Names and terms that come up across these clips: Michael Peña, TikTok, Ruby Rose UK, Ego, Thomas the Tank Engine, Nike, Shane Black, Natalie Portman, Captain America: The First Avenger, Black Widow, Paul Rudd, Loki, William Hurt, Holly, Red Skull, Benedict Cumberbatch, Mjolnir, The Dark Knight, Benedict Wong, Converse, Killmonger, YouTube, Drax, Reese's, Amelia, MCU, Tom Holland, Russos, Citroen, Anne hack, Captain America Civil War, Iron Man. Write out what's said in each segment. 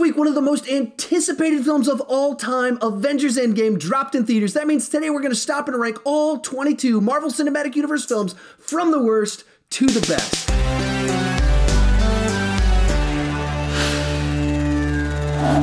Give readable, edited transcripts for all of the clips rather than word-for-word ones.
week, one of the most anticipated films of all time, Avengers Endgame, dropped in theaters. That means today we're going to stop and rank all 22 Marvel Cinematic Universe films from the worst to the best.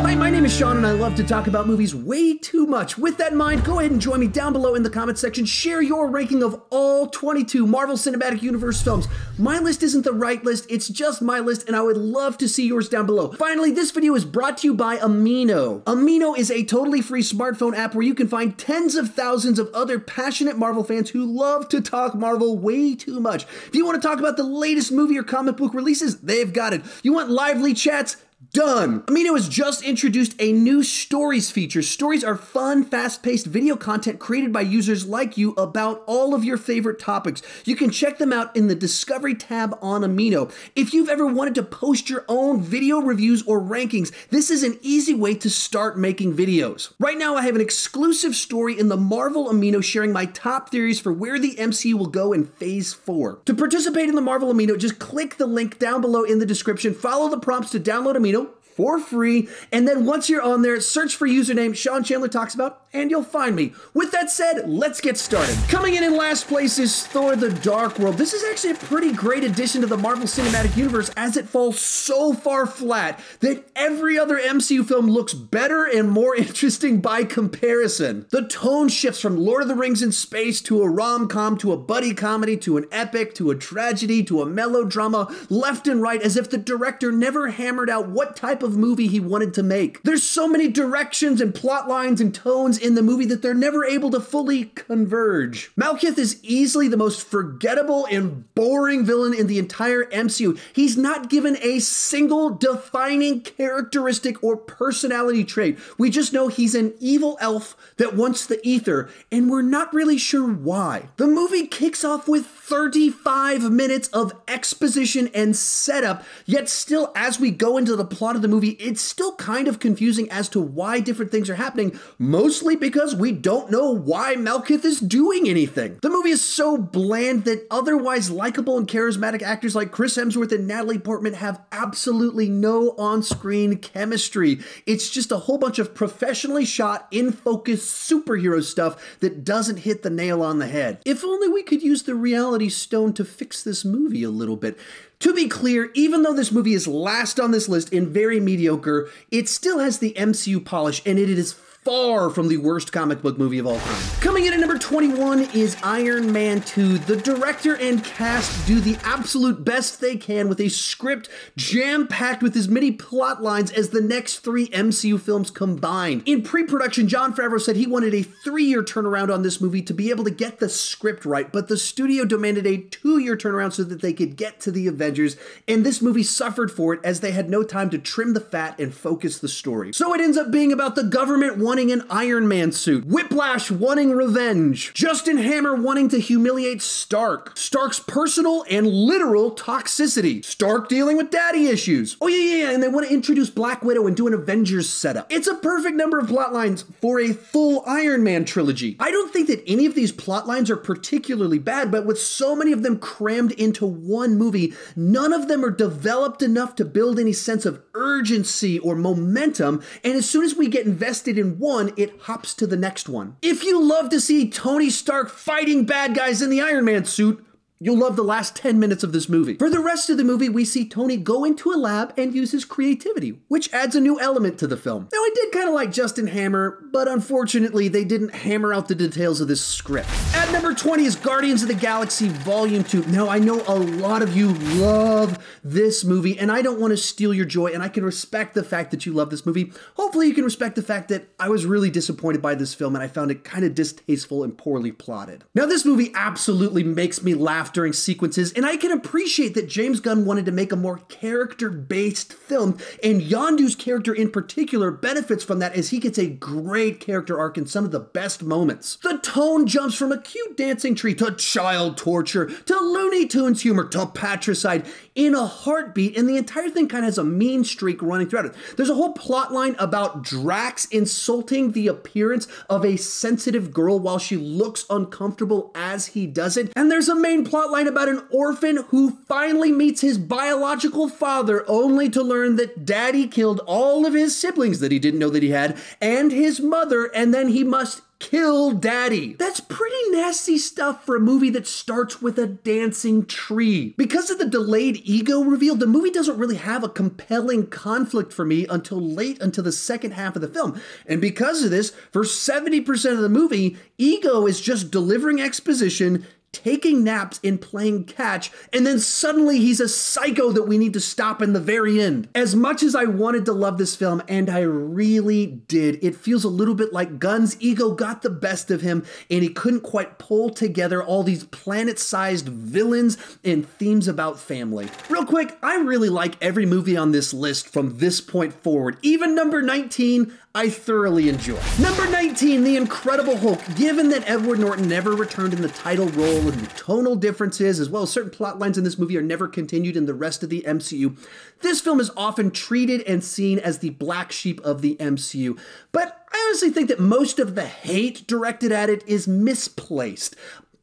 Hi, my name is Sean and I love to talk about movies way too much. With that in mind, go ahead and join me down below in the comments section. Share your ranking of all 22 Marvel Cinematic Universe films. My list isn't the right list, it's just my list, and I would love to see yours down below. Finally, this video is brought to you by Amino. Amino is a totally free smartphone app where you can find tens of thousands of other passionate Marvel fans who love to talk Marvel way too much. If you want to talk about the latest movie or comic book releases, they've got it. You want lively chats? Done. Amino has just introduced a new Stories feature. Stories are fun, fast-paced video content created by users like you about all of your favorite topics. You can check them out in the Discovery tab on Amino. If you've ever wanted to post your own video reviews or rankings, this is an easy way to start making videos. Right now, I have an exclusive story in the Marvel Amino sharing my top theories for where the MCU will go in Phase 4. To participate in the Marvel Amino, just click the link down below in the description, follow the prompts to download Amino for free, and then once you're on there, search for username Sean Chandler Talks About, and you'll find me. With that said, let's get started. Coming in last place is Thor the Dark World. This is actually a pretty great addition to the Marvel Cinematic Universe, as it falls so far flat that every other MCU film looks better and more interesting by comparison. The tone shifts from Lord of the Rings in space to a rom-com to a buddy comedy to an epic to a tragedy to a melodrama, left and right, as if the director never hammered out what type of movie he wanted to make. There's so many directions and plot lines and tones in the movie that they're never able to fully converge. Malekith is easily the most forgettable and boring villain in the entire MCU. He's not given a single defining characteristic or personality trait. We just know he's an evil elf that wants the ether, and we're not really sure why. The movie kicks off with 35 minutes of exposition and setup, yet still, as we go into the plot of the movie, it's still kind of confusing as to why different things are happening, mostly because we don't know why Malekith is doing anything. The movie is so bland that otherwise likable and charismatic actors like Chris Hemsworth and Natalie Portman have absolutely no on-screen chemistry. It's just a whole bunch of professionally shot, in-focus superhero stuff that doesn't hit the nail on the head. If only we could use the Reality Stone to fix this movie a little bit. To be clear, even though this movie is last on this list and very mediocre, it still has the MCU polish, and it is far from the worst comic book movie of all time. Coming in at number 21 is Iron Man 2. The director and cast do the absolute best they can with a script jam-packed with as many plot lines as the next three MCU films combined. In pre-production, Jon Favreau said he wanted a 3-year turnaround on this movie to be able to get the script right, but the studio demanded a 2-year turnaround so that they could get to the Avengers, and this movie suffered for it as they had no time to trim the fat and focus the story. So it ends up being about the government wanting an Iron Man suit, Whiplash wanting revenge, Justin Hammer wanting to humiliate Stark, Stark's personal and literal toxicity, Stark dealing with daddy issues. Oh yeah, and they want to introduce Black Widow and do an Avengers setup. It's a perfect number of plot lines for a full Iron Man trilogy. I don't think that any of these plot lines are particularly bad, but with so many of them crammed into one movie, none of them are developed enough to build any sense of urgency or momentum, and as soon as we get invested in one, it hops to the next one. If you love to see Tony Stark fighting bad guys in the Iron Man suit, you'll love the last 10 minutes of this movie. For the rest of the movie, we see Tony go into a lab and use his creativity, which adds a new element to the film. Now, I did kind of like Justin Hammer, but unfortunately, they didn't hammer out the details of this script. At number 20 is Guardians of the Galaxy Volume 2. Now, I know a lot of you love this movie, and I don't want to steal your joy, and I can respect the fact that you love this movie. Hopefully, you can respect the fact that I was really disappointed by this film, and I found it kind of distasteful and poorly plotted. Now, this movie absolutely makes me laugh during sequences, and I can appreciate that James Gunn wanted to make a more character-based film, and Yondu's character in particular benefits from that as he gets a great character arc in some of the best moments. The tone jumps from a cute Dancing Tree to child torture to Looney Tunes humor to patricide in a heartbeat, and the entire thing kind of has a mean streak running throughout it. There's a whole plot line about Drax insulting the appearance of a sensitive girl while she looks uncomfortable as he does it, and there's a main plot line about an orphan who finally meets his biological father only to learn that daddy killed all of his siblings that he didn't know that he had and his mother, and then he must kill daddy. That's pretty nasty stuff for a movie that starts with a dancing tree. Because of the delayed Ego reveal, the movie doesn't really have a compelling conflict for me until late into the second half of the film. And because of this, for 70% of the movie, Ego is just delivering exposition, taking naps and playing catch, and then suddenly he's a psycho that we need to stop in the very end. As much as I wanted to love this film, and I really did, it feels a little bit like Gunn's ego got the best of him and he couldn't quite pull together all these planet-sized villains and themes about family. Real quick, I really like every movie on this list from this point forward. Even number 19, I thoroughly enjoy. Number 19, The Incredible Hulk. Given that Edward Norton never returned in the title role, and the tonal differences, as well as certain plot lines in this movie, are never continued in the rest of the MCU, this film is often treated and seen as the black sheep of the MCU. But I honestly think that most of the hate directed at it is misplaced.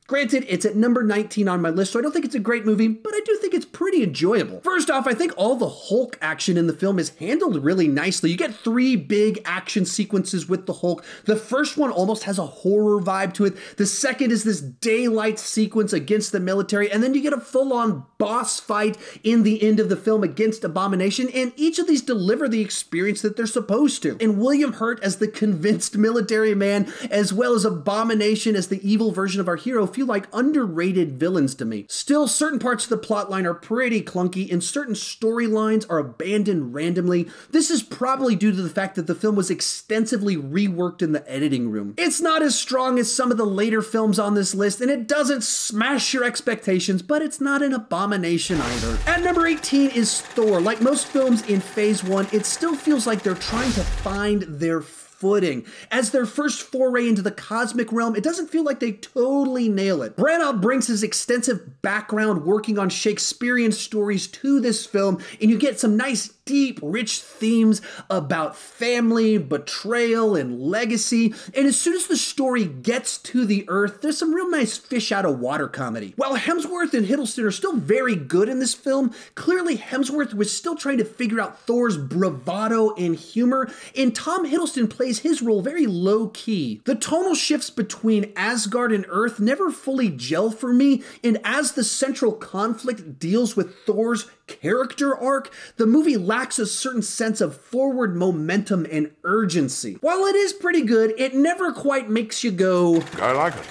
Granted, it's at number 19 on my list, so I don't think it's a great movie, but I do think it's pretty enjoyable. First off, I think all the Hulk action in the film is handled really nicely. You get three big action sequences with the Hulk. The first one almost has a horror vibe to it. The second is this daylight sequence against the military, and then you get a full-on boss fight in the end of the film against Abomination, and each of these deliver the experience that they're supposed to. And William Hurt as the convinced military man, as well as Abomination as the evil version of our hero, feel like underrated villains to me. Still, certain parts of the plotline are pretty clunky and certain storylines are abandoned randomly. This is probably due to the fact that the film was extensively reworked in the editing room. It's not as strong as some of the later films on this list, and it doesn't smash your expectations, but it's not an abomination either. At number 18 is Thor. Like most films in phase one, it still feels like they're trying to find their footing. As their first foray into the cosmic realm, it doesn't feel like they totally nail it. Branagh brings his extensive background working on Shakespearean stories to this film, and you get some nice, deep, rich themes about family, betrayal, and legacy. And as soon as the story gets to the Earth, there's some real nice fish out of water comedy. While Hemsworth and Hiddleston are still very good in this film, clearly Hemsworth was still trying to figure out Thor's bravado and humor, and Tom Hiddleston plays his role very low-key. The tonal shifts between Asgard and Earth never fully gel for me, and as the central conflict deals with Thor's character arc, the movie lacks a certain sense of forward momentum and urgency. While it is pretty good, it never quite makes you go, I like it.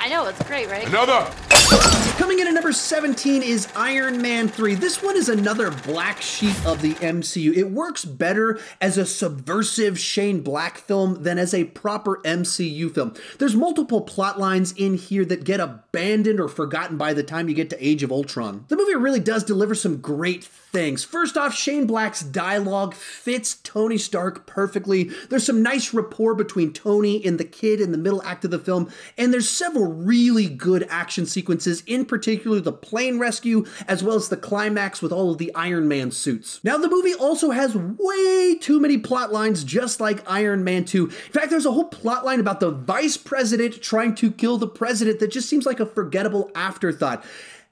I know, it's great, right? Another! Coming in at number 17 is Iron Man 3. This one is another black sheep of the MCU. It works better as a subversive Shane Black film than as a proper MCU film. There's multiple plot lines in here that get abandoned or forgotten by the time you get to Age of Ultron. The movie really does deliver some great things. First off, Shane Black's dialogue fits Tony Stark perfectly. There's some nice rapport between Tony and the kid in the middle act of the film, and there's several really good action sequences, in particular the plane rescue, as well as the climax with all of the Iron Man suits. Now, the movie also has way too many plot lines, just like Iron Man 2. In fact, there's a whole plot line about the vice president trying to kill the president that just seems like a forgettable afterthought.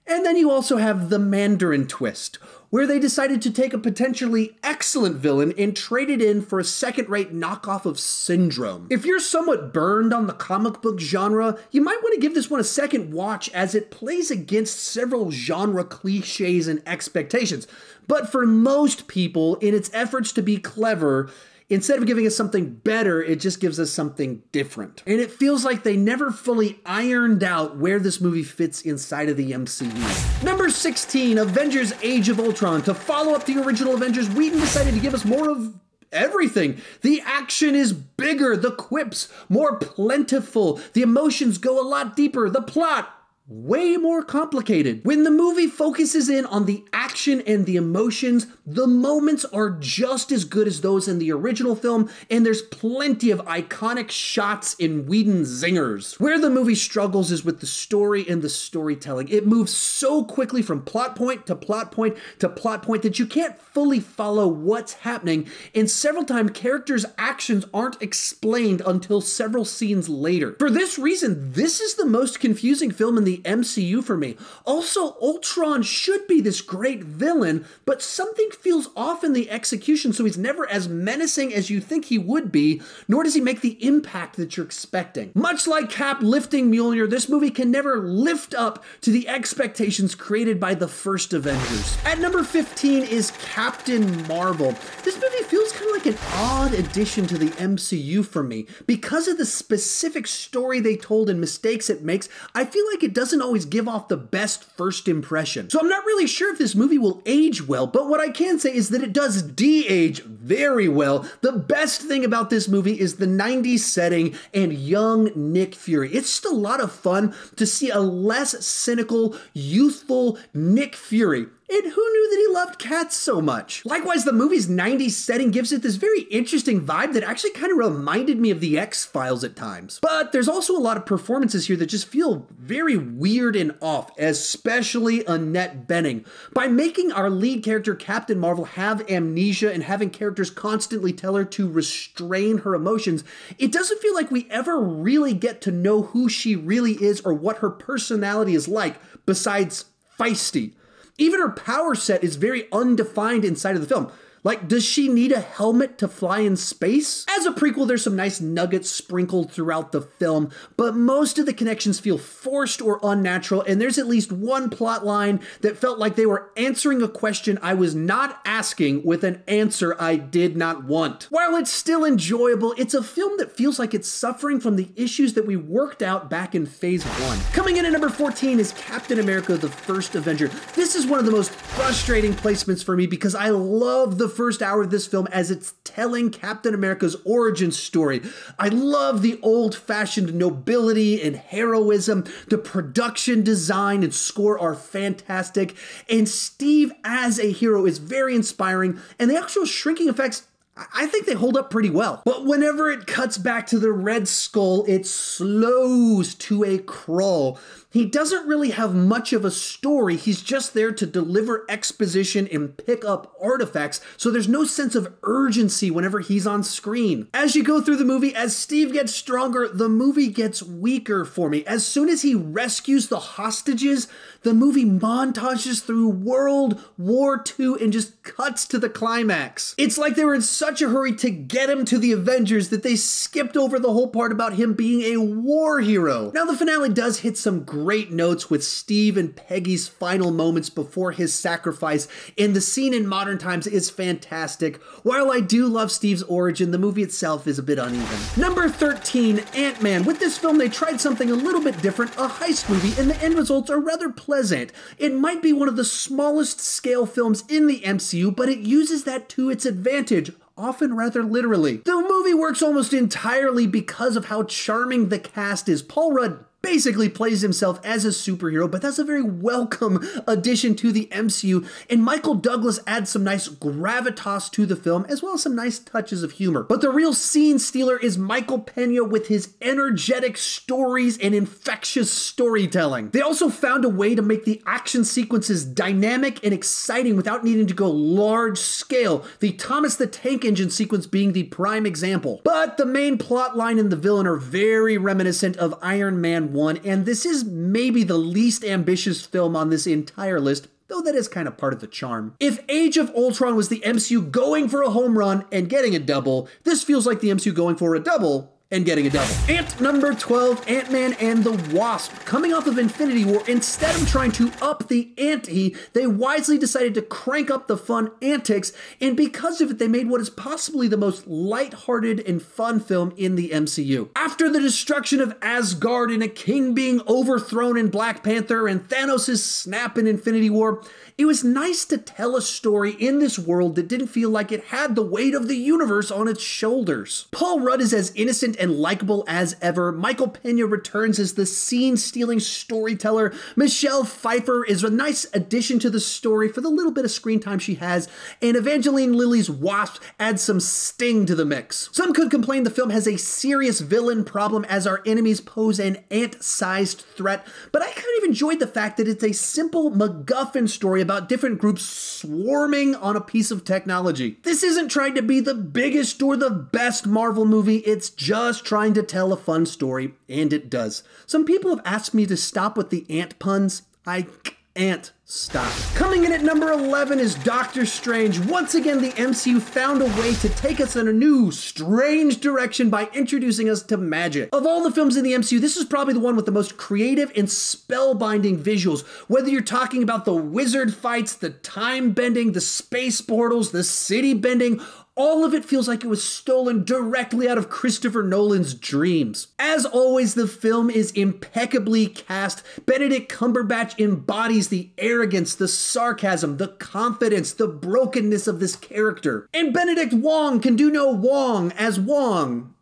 And then you also have the Mandarin twist, where they decided to take a potentially excellent villain and trade it in for a second-rate knockoff of Syndrome. If you're somewhat burned on the comic book genre, you might want to give this one a second watch, as it plays against several genre cliches and expectations. But for most people, in its efforts to be clever, instead of giving us something better, it just gives us something different. And it feels like they never fully ironed out where this movie fits inside of the MCU. Number 16, Avengers Age of Ultron. To follow up the original Avengers, Whedon decided to give us more of everything. The action is bigger, the quips more plentiful, the emotions go a lot deeper, the plot way more complicated. When the movie focuses in on the action and the emotions, the moments are just as good as those in the original film, and there's plenty of iconic shots in Whedon's zingers. Where the movie struggles is with the story and the storytelling. It moves so quickly from plot point to plot point to plot point that you can't fully follow what's happening, and several times characters' actions aren't explained until several scenes later. For this reason, this is the most confusing film in the MCU for me. Also, Ultron should be this great villain, but something feels off in the execution, so he's never as menacing as you think he would be, nor does he make the impact that you're expecting. Much like Cap lifting Mjolnir, this movie can never lift up to the expectations created by the first Avengers. At number 15 is Captain Marvel. This movie feels kind of like an odd addition to the MCU for me. Because of the specific story they told and mistakes it makes, I feel like it doesn't always give off the best first impression. So I'm not really sure if this movie will age well, but what I can say is that it does de-age very well. The best thing about this movie is the 90s setting and young Nick Fury. It's just a lot of fun to see a less cynical, youthful Nick Fury. And who knew that he loved cats so much? Likewise, the movie's 90s setting gives it this very interesting vibe that actually kind of reminded me of the X-Files at times. But there's also a lot of performances here that just feel very weird and off, especially Annette Bening. By making our lead character, Captain Marvel, have amnesia and having characters constantly tell her to restrain her emotions, it doesn't feel like we ever really get to know who she really is or what her personality is like, besides feisty. Even her power set is very undefined inside of the film. Like, does she need a helmet to fly in space? As a prequel, there's some nice nuggets sprinkled throughout the film, but most of the connections feel forced or unnatural, and there's at least one plot line that felt like they were answering a question I was not asking with an answer I did not want. While it's still enjoyable, it's a film that feels like it's suffering from the issues that we worked out back in Phase 1. Coming in at number 14 is Captain America: The First Avenger. This is one of the most frustrating placements for me because I love the first hour of this film as it's telling Captain America's origin story. I love the old-fashioned nobility and heroism. The production design and score are fantastic, and Steve as a hero is very inspiring, and the actual shrinking effects, I think they hold up pretty well. But whenever it cuts back to the Red Skull, it slows to a crawl. He doesn't really have much of a story. He's just there to deliver exposition and pick up artifacts, so there's no sense of urgency whenever he's on screen. As you go through the movie, as Steve gets stronger, the movie gets weaker for me. As soon as he rescues the hostages, the movie montages through World War II and just cuts to the climax. It's like they were in such a hurry to get him to the Avengers that they skipped over the whole part about him being a war hero. Now, the finale does hit some great notes with Steve and Peggy's final moments before his sacrifice, and the scene in modern times is fantastic. While I do love Steve's origin, the movie itself is a bit uneven. Number 13, Ant-Man. With this film, they tried something a little bit different, a heist movie, and the end results are rather pleasant. It might be one of the smallest scale films in the MCU, but it uses that to its advantage, often rather literally. The movie works almost entirely because of how charming the cast is. Paul Rudd basically plays himself as a superhero, but that's a very welcome addition to the MCU, and Michael Douglas adds some nice gravitas to the film, as well as some nice touches of humor. But the real scene stealer is Michael Peña with his energetic stories and infectious storytelling. They also found a way to make the action sequences dynamic and exciting without needing to go large scale, the Thomas the Tank Engine sequence being the prime example. But the main plot line and the villain are very reminiscent of Iron Man 1, and this is maybe the least ambitious film on this entire list, though that is kind of part of the charm. If Age of Ultron was the MCU going for a home run and getting a double, this feels like the MCU going for a double and getting a double. At number 12, Ant-Man and the Wasp. Coming off of Infinity War, instead of trying to up the ante, they wisely decided to crank up the fun antics, and because of it, they made what is possibly the most lighthearted and fun film in the MCU. After the destruction of Asgard and a king being overthrown in Black Panther and Thanos' snap in Infinity War, it was nice to tell a story in this world that didn't feel like it had the weight of the universe on its shoulders. Paul Rudd is as innocent and likable as ever. Michael Pena returns as the scene-stealing storyteller. Michelle Pfeiffer is a nice addition to the story for the little bit of screen time she has, and Evangeline Lilly's Wasp adds some sting to the mix. Some could complain the film has a serious villain problem as our enemies pose an ant-sized threat, but I kind of enjoyed the fact that it's a simple MacGuffin story about different groups swarming on a piece of technology. This isn't trying to be the biggest or the best Marvel movie, it's just trying to tell a fun story, and it does. Some people have asked me to stop with the ant puns. I can't stop. Coming in at number 11 is Doctor Strange. Once again, the MCU found a way to take us in a new, strange direction by introducing us to magic. Of all the films in the MCU, this is probably the one with the most creative and spellbinding visuals. Whether you're talking about the wizard fights, the time bending, the space portals, the city bending, all of it feels like it was stolen directly out of Christopher Nolan's dreams. As always, the film is impeccably cast. Benedict Cumberbatch embodies the arrogance, the sarcasm, the confidence, the brokenness of this character. And Benedict Wong can do no wrong as Wong.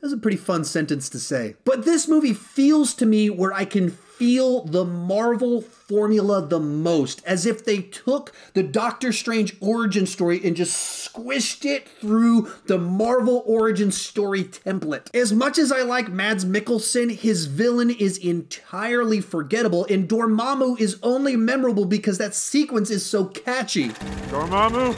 That's a pretty fun sentence to say. But this movie feels to me where I can feel the Marvel formula the most, as if they took the Doctor Strange origin story and just squished it through the Marvel origin story template. As much as I like Mads Mikkelsen, his villain is entirely forgettable, and Dormammu is only memorable because that sequence is so catchy. Dormammu,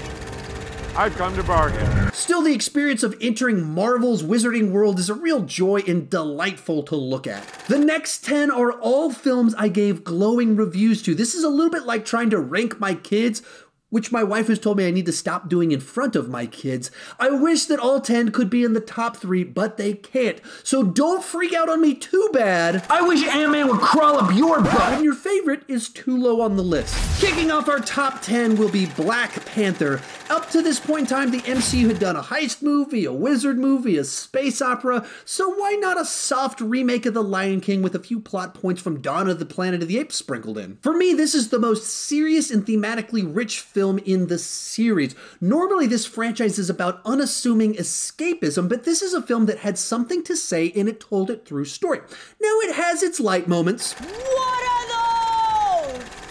I've come to bargain. Still, the experience of entering Marvel's wizarding world is a real joy and delightful to look at. The next 10 are all films I gave glowing reviews to. This is a little bit like trying to rank my kids, which my wife has told me I need to stop doing in front of my kids. I wish that all 10 could be in the top 3, but they can't. So don't freak out on me too bad. I wish Ant-Man would crawl up your butt. And your favorite is too low on the list. Kicking off our top 10 will be Black Panther. Up to this point in time, the MCU had done a heist movie, a wizard movie, a space opera, so why not a soft remake of The Lion King with a few plot points from Dawn of the Planet of the Apes sprinkled in? For me, this is the most serious and thematically rich film in the series. Normally this franchise is about unassuming escapism, but this is a film that had something to say and it told it through story. Now it has its light moments. What are those?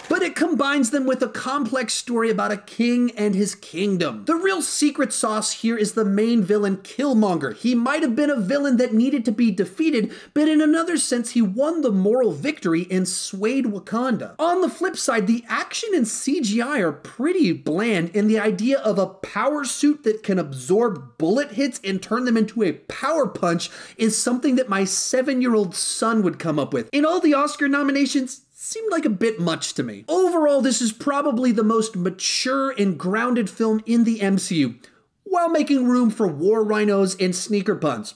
But it combines them with a complex story about a king and his kingdom. The real secret sauce here is the main villain, Killmonger. He might have been a villain that needed to be defeated, but in another sense, he won the moral victory and swayed Wakanda. On the flip side, the action and CGI are pretty bland, and the idea of a power suit that can absorb bullet hits and turn them into a power punch is something that my 7-year-old son would come up with. In all the Oscar nominations, seemed like a bit much to me. Overall, this is probably the most mature and grounded film in the MCU, while making room for war rhinos and sneaker puns,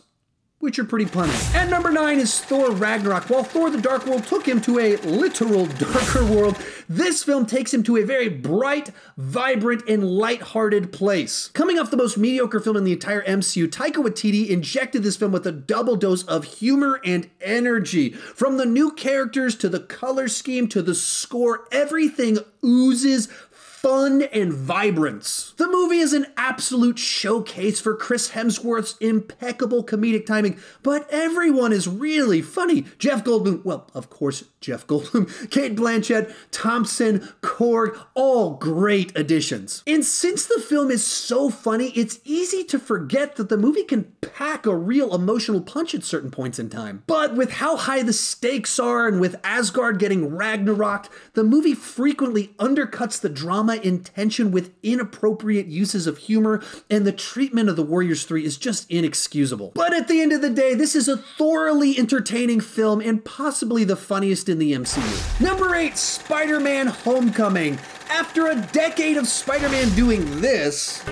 which are pretty punny. At number 9 is Thor Ragnarok. While Thor the Dark World took him to a literal darker world, this film takes him to a very bright, vibrant, and lighthearted place. Coming off the most mediocre film in the entire MCU, Taika Waititi injected this film with a double dose of humor and energy. From the new characters to the color scheme to the score, everything oozes fun and vibrance. The movie is an absolute showcase for Chris Hemsworth's impeccable comedic timing, but everyone is really funny. Jeff Goldblum, well, of course, Jeff Goldblum, Cate Blanchett, Thompson, Korg, all great additions. And since the film is so funny, it's easy to forget that the movie can pack a real emotional punch at certain points in time. But with how high the stakes are and with Asgard getting Ragnarok'd, the movie frequently undercuts the drama in tension with inappropriate uses of humor, and the treatment of the Warriors 3 is just inexcusable. But at the end of the day, this is a thoroughly entertaining film and possibly the funniest in the MCU. Number 8, Spider-Man Homecoming. After a decade of Spider-Man doing this,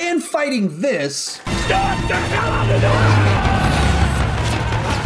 and fighting this,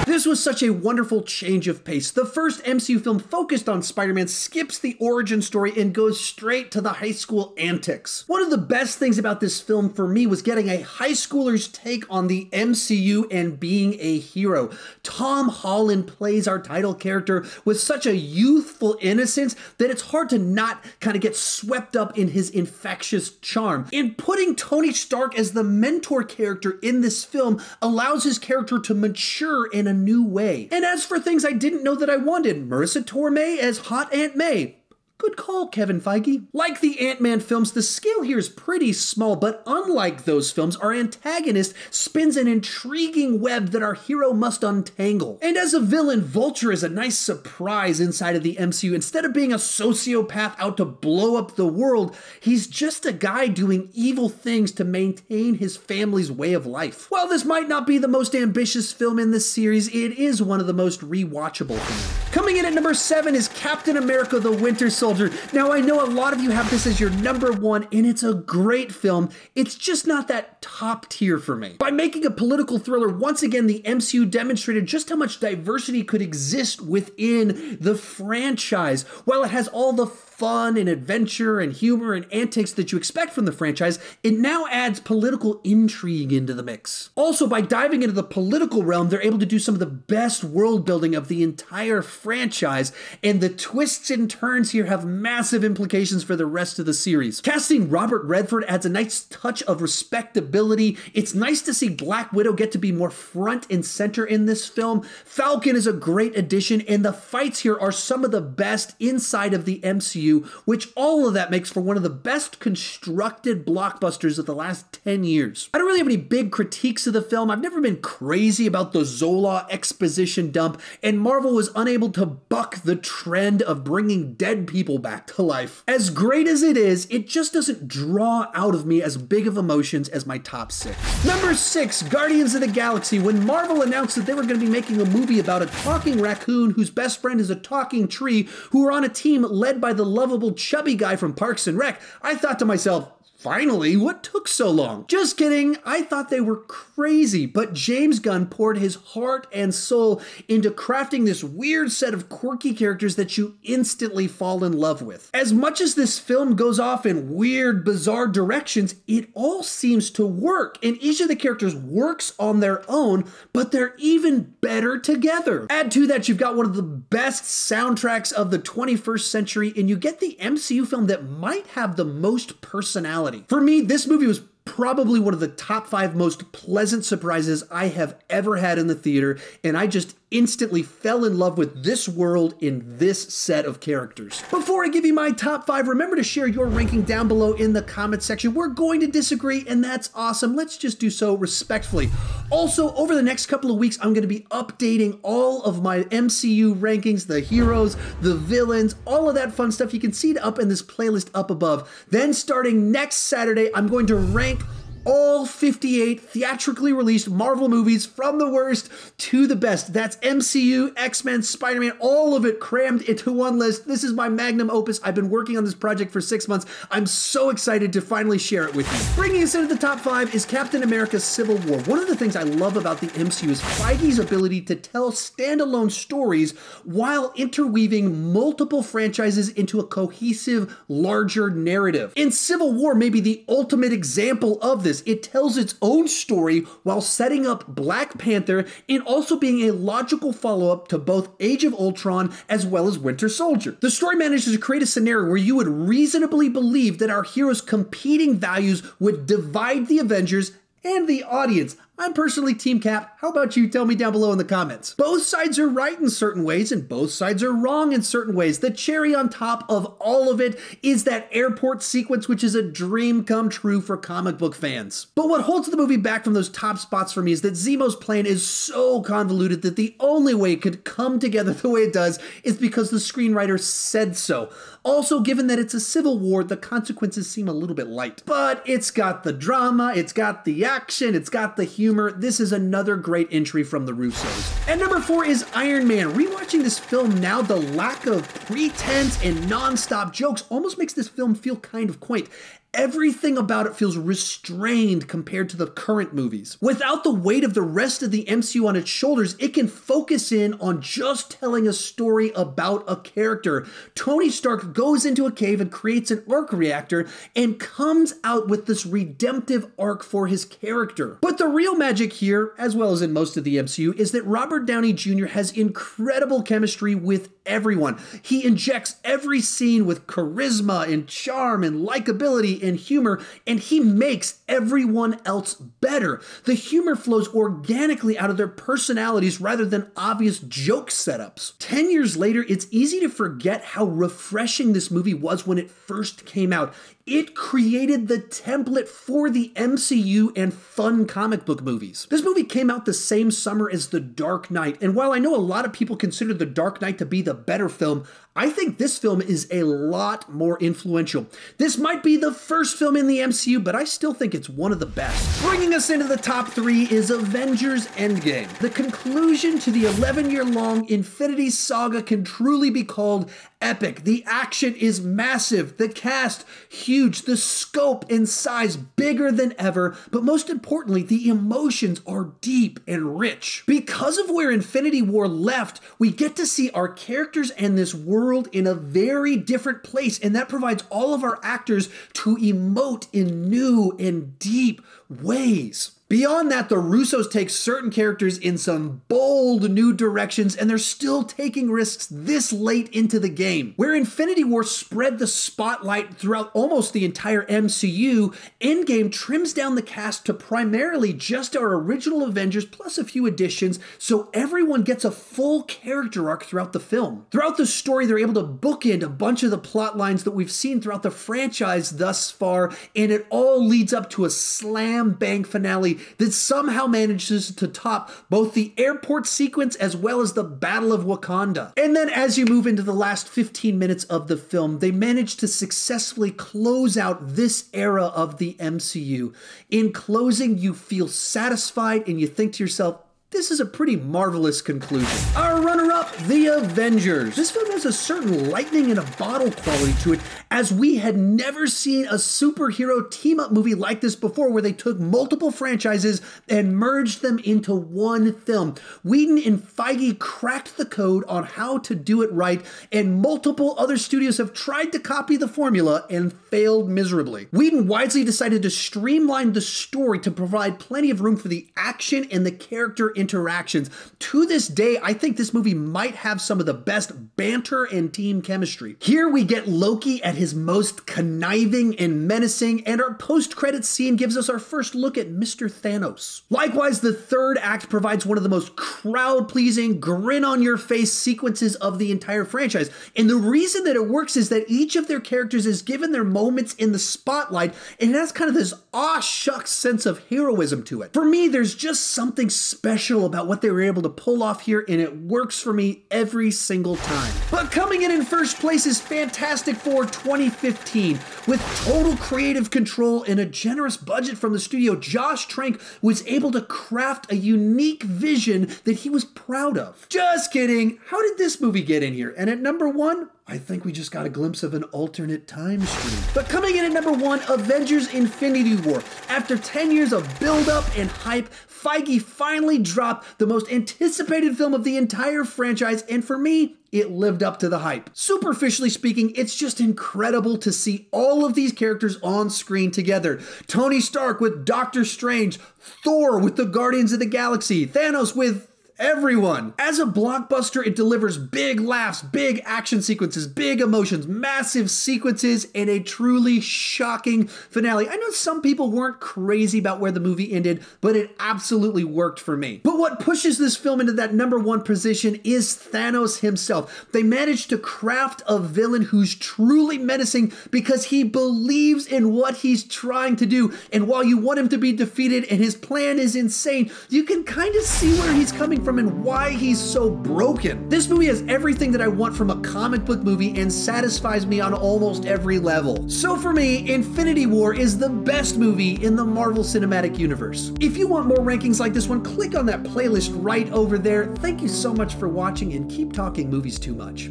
This was such a wonderful change of pace. The first MCU film focused on Spider-Man skips the origin story and goes straight to the high school antics. One of the best things about this film for me was getting a high schooler's take on the MCU and being a hero. Tom Holland plays our title character with such a youthful innocence that it's hard to not kind of get swept up in his infectious charm. And putting Tony Stark as the mentor character in this film allows his character to mature in a new way. And as for things I didn't know that I wanted, Marissa Tomei as Hot Aunt May. Good call, Kevin Feige. Like the Ant-Man films, the scale here is pretty small, but unlike those films, our antagonist spins an intriguing web that our hero must untangle. And as a villain, Vulture is a nice surprise inside of the MCU. Instead of being a sociopath out to blow up the world, he's just a guy doing evil things to maintain his family's way of life. While this might not be the most ambitious film in this series, it is one of the most rewatchable films. Coming in at number 7 is Captain America: The Winter Soldier. Now, I know a lot of you have this as your number 1, and it's a great film. It's just not that top tier for me. By making a political thriller, once again, the MCU demonstrated just how much diversity could exist within the franchise. While it has all the fun and adventure and humor and antics that you expect from the franchise, it now adds political intrigue into the mix. Also, by diving into the political realm, they're able to do some of the best world building of the entire franchise, and the twists and turns here have massive implications for the rest of the series. Casting Robert Redford adds a nice touch of respectability. It's nice to see Black Widow get to be more front and center in this film. Falcon is a great addition, and the fights here are some of the best inside of the MCU, which all of that makes for one of the best constructed blockbusters of the last 10 years. I don't really have any big critiques of the film. I've never been crazy about the Zola exposition dump, and Marvel was unable to buck the trend of bringing dead people back to life. As great as it is, it just doesn't draw out of me as big of emotions as my top 6. Number 6, Guardians of the Galaxy. When Marvel announced that they were going to be making a movie about a talking raccoon whose best friend is a talking tree, who are on a team led by the lovable chubby guy from Parks and Rec, I thought to myself, finally, what took so long? Just kidding, I thought they were crazy, but James Gunn poured his heart and soul into crafting this weird set of quirky characters that you instantly fall in love with. As much as this film goes off in weird, bizarre directions, it all seems to work, and each of the characters works on their own, but they're even better together. Add to that, you've got one of the best soundtracks of the 21st century, and you get the MCU film that might have the most personality. For me, this movie was probably one of the top 5 most pleasant surprises I have ever had in the theater, and I just instantly fell in love with this world in this set of characters. Before I give you my top 5, remember to share your ranking down below in the comment section. We're going to disagree, and that's awesome. Let's just do so respectfully. Also, over the next couple of weeks, I'm going to be updating all of my MCU rankings, the heroes, the villains, all of that fun stuff. You can see it up in this playlist up above. Then starting next Saturday, I'm going to rank all 58 theatrically released Marvel movies from the worst to the best. That's MCU, X-Men, Spider-Man, all of it crammed into one list. This is my magnum opus. I've been working on this project for 6 months. I'm so excited to finally share it with you. Bringing us into the top 5 is Captain America: Civil War. One of the things I love about the MCU is Feige's ability to tell standalone stories while interweaving multiple franchises into a cohesive, larger narrative. And Civil War may be the ultimate example of this. It tells its own story while setting up Black Panther and also being a logical follow-up to both Age of Ultron as well as Winter Soldier. The story manages to create a scenario where you would reasonably believe that our heroes' competing values would divide the Avengers and the audience. I'm personally Team Cap. How about you? Tell me down below in the comments. Both sides are right in certain ways, and both sides are wrong in certain ways. The cherry on top of all of it is that airport sequence, which is a dream come true for comic book fans. But what holds the movie back from those top spots for me is that Zemo's plan is so convoluted that the only way it could come together the way it does is because the screenwriter said so. Also, given that it's a civil war, the consequences seem a little bit light. But it's got the drama, it's got the action, it's got the humor. This is another great entry from the Russos. And number 4 is Iron Man. Rewatching this film now, the lack of pretense and non-stop jokes almost makes this film feel kind of quaint. Everything about it feels restrained compared to the current movies. Without the weight of the rest of the MCU on its shoulders, it can focus in on just telling a story about a character. Tony Stark goes into a cave and creates an arc reactor and comes out with this redemptive arc for his character. But the real magic here, as well as in most of the MCU, is that Robert Downey Jr. has incredible chemistry with everyone. He injects every scene with charisma and charm and likability and humor, and he makes everyone else better. The humor flows organically out of their personalities rather than obvious joke setups. 10 years later, it's easy to forget how refreshing this movie was when it first came out. It created the template for the MCU and fun comic book movies. This movie came out the same summer as The Dark Knight, and while I know a lot of people consider The Dark Knight to be the better film, I think this film is a lot more influential. This might be the first film in the MCU, but I still think it's one of the best. Bringing us into the top three is Avengers Endgame. The conclusion to the 11-year-long Infinity Saga can truly be called epic. The action is massive, the cast huge, the scope and size bigger than ever, but most importantly, the emotions are deep and rich. Because of where Infinity War left, we get to see our characters and this world in a very different place, and that provides all of our actors to emote in new and deep ways. Beyond that, the Russos take certain characters in some bold new directions, and they're still taking risks this late into the game. Where Infinity War spread the spotlight throughout almost the entire MCU, Endgame trims down the cast to primarily just our original Avengers plus a few additions, so everyone gets a full character arc throughout the film. Throughout the story, they're able to bookend a bunch of the plot lines that we've seen throughout the franchise thus far, and it all leads up to a slam-bang finale that somehow manages to top both the airport sequence as well as the Battle of Wakanda. And then as you move into the last 15 minutes of the film, they manage to successfully close out this era of the MCU. In closing, you feel satisfied and you think to yourself, this is a pretty marvelous conclusion. Our runner-up, The Avengers. This film has a certain lightning in a bottle quality to it, as we had never seen a superhero team-up movie like this before, where they took multiple franchises and merged them into one film. Whedon and Feige cracked the code on how to do it right, and multiple other studios have tried to copy the formula and failed miserably. Whedon wisely decided to streamline the story to provide plenty of room for the action and the character interactions. To this day, I think this movie might have some of the best banter and team chemistry. Here we get Loki at his most conniving and menacing, and our post-credit scene gives us our first look at Mr. Thanos. Likewise, the third act provides one of the most crowd-pleasing, grin-on-your-face sequences of the entire franchise. And the reason that it works is that each of their characters is given their moments in the spotlight, and it has kind of this aw shucks sense of heroism to it. For me, there's just something special about what they were able to pull off here, and it works for me every single time. But coming in first place is Fantastic Four 2015. With total creative control and a generous budget from the studio, Josh Trank was able to craft a unique vision that he was proud of. Just kidding, how did this movie get in here? And at number one, I think we just got a glimpse of an alternate time stream. But coming in at number one, Avengers Infinity War. After 10 years of buildup and hype, Feige finally dropped the most anticipated film of the entire franchise, and for me, it lived up to the hype. Superficially speaking, it's just incredible to see all of these characters on screen together. Tony Stark with Doctor Strange, Thor with the Guardians of the Galaxy, Thanos with everyone. As a blockbuster, it delivers big laughs, big action sequences, big emotions, massive sequences, and a truly shocking finale. I know some people weren't crazy about where the movie ended, but it absolutely worked for me. But what pushes this film into that number one position is Thanos himself. They managed to craft a villain who's truly menacing because he believes in what he's trying to do. And while you want him to be defeated and his plan is insane, you can kind of see where he's coming from and why he's so broken. This movie has everything that I want from a comic book movie and satisfies me on almost every level. So for me, Infinity War is the best movie in the Marvel Cinematic Universe. If you want more rankings like this one, click on that playlist right over there. Thank you so much for watching, and keep talking movies too much.